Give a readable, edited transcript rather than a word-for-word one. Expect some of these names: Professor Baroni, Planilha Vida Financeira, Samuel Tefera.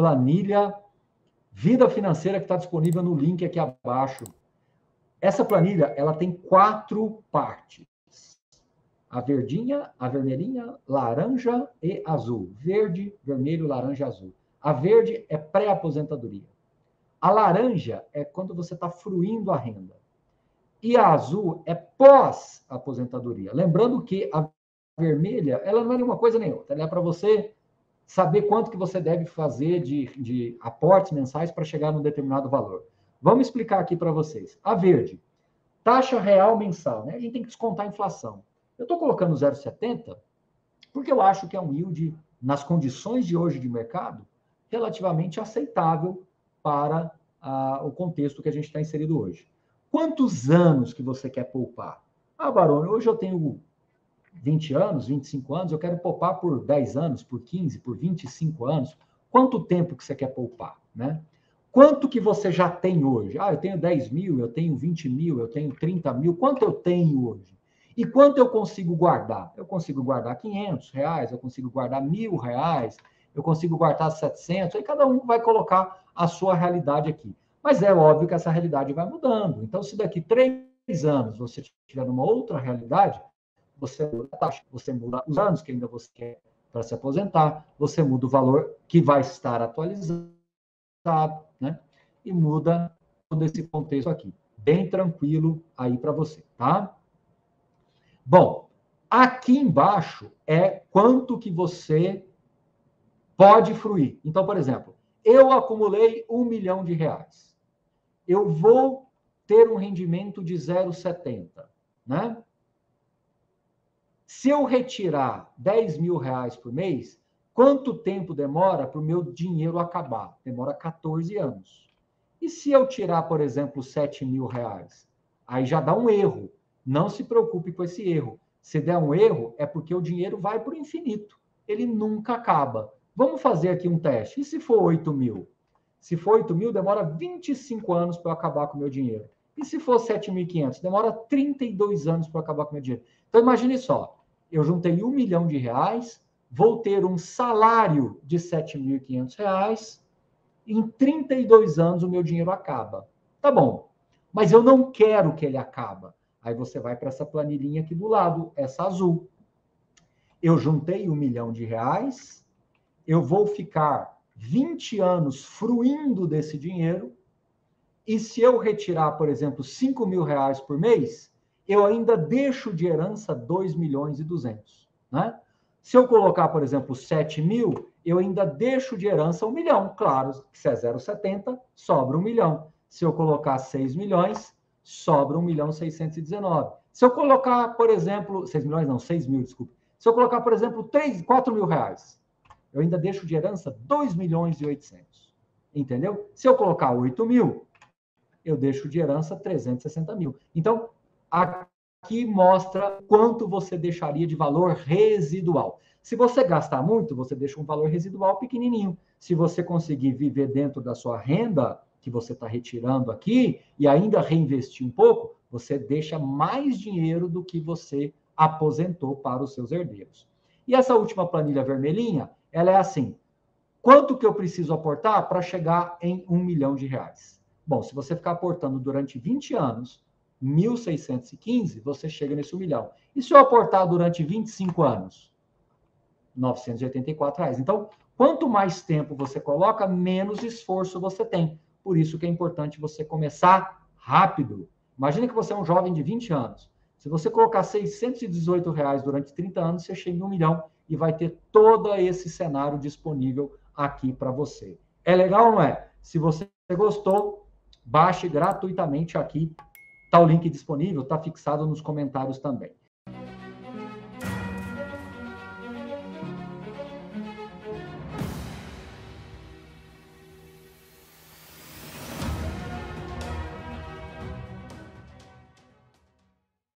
Planilha Vida Financeira, que está disponível no link aqui abaixo. Essa planilha, ela tem 4 partes. A verdinha, a vermelhinha, laranja e azul. Verde, vermelho, laranja, azul. A verde é pré-aposentadoria. A laranja é quando você está fruindo a renda. E a azul é pós-aposentadoria. Lembrando que a vermelha, ela não é nenhuma coisa nem outra. Ela é para você saber quanto que você deve fazer de aportes mensais para chegar num determinado valor. Vamos explicar aqui para vocês. A verde, taxa real mensal, né? A gente tem que descontar a inflação. Eu estou colocando 0,70 porque eu acho que é um yield, nas condições de hoje de mercado, relativamente aceitável para o contexto que a gente está inserido hoje. Quantos anos que você quer poupar? Ah, Barone, hoje eu tenho 20 anos, 25 anos, eu quero poupar por 10 anos, por 15, por 25 anos. Quanto tempo que você quer poupar, né? Quanto que você já tem hoje? Ah, eu tenho 10 mil, eu tenho 20 mil, eu tenho 30 mil. Quanto eu tenho hoje? E quanto eu consigo guardar? Eu consigo guardar 500 reais, eu consigo guardar 1.000 reais, eu consigo guardar 700. Aí cada um vai colocar a sua realidade aqui. Mas é óbvio que essa realidade vai mudando. Então, se daqui 3 anos você tiver uma outra realidade, você muda a taxa, você muda os anos que ainda você quer para se aposentar, você muda o valor que vai estar atualizado, né? E muda todo esse contexto aqui. Bem tranquilo aí para você, tá? Bom, aqui embaixo é quanto que você pode fruir. Então, por exemplo, eu acumulei R$1 milhão. Eu vou ter um rendimento de 0,70, né? Se eu retirar R$10 mil por mês, quanto tempo demora para o meu dinheiro acabar? Demora 14 anos. E se eu tirar, por exemplo, R$7 mil? Aí já dá um erro. Não se preocupe com esse erro. Se der um erro, é porque o dinheiro vai para o infinito. Ele nunca acaba. Vamos fazer aqui um teste. E se for 8 mil? Se for 8 mil, demora 25 anos para eu acabar com o meu dinheiro. E se for 7.500? Demora 32 anos para eu acabar com o meu dinheiro. Então, imagine só. Eu juntei R$1 milhão, vou ter um salário de R$7.500, em 32 anos o meu dinheiro acaba. Tá bom, mas eu não quero que ele acaba. Aí você vai para essa planilhinha aqui do lado, essa azul. Eu juntei R$1 milhão... Eu vou ficar 20 anos fruindo desse dinheiro e se eu retirar, por exemplo, R$5 mil por mês, eu ainda deixo de herança R$2.200.000, né? Se eu colocar, por exemplo, 7 mil, eu ainda deixo de herança R$1 milhão. Claro, se é 0,70, sobra R$1 milhão. Se eu colocar 6 milhões, sobra R$1.619.000. Se eu colocar, por exemplo, 6 mil, desculpa. Se eu colocar, por exemplo, R$4 mil... eu ainda deixo de herança R$2.800.000, entendeu? Se eu colocar 8 mil, eu deixo de herança R$360.000. Então, aqui mostra quanto você deixaria de valor residual. Se você gastar muito, você deixa um valor residual pequenininho. Se você conseguir viver dentro da sua renda, que você está retirando aqui, e ainda reinvestir um pouco, você deixa mais dinheiro do que você aposentou para os seus herdeiros. E essa última planilha vermelhinha, ela é assim, quanto que eu preciso aportar para chegar em R$1 milhão? Bom, se você ficar aportando durante 20 anos, 1.615, você chega nesse R$1 milhão. E se eu aportar durante 25 anos? R$984. Então, quanto mais tempo você coloca, menos esforço você tem. Por isso que é importante você começar rápido. Imagina que você é um jovem de 20 anos. Se você colocar R$618 durante 30 anos, você chega em R$1 milhão. E vai ter todo esse cenário disponível aqui para você. É legal ou não é? Se você gostou, baixe gratuitamente aqui. Está o link disponível, está fixado nos comentários também.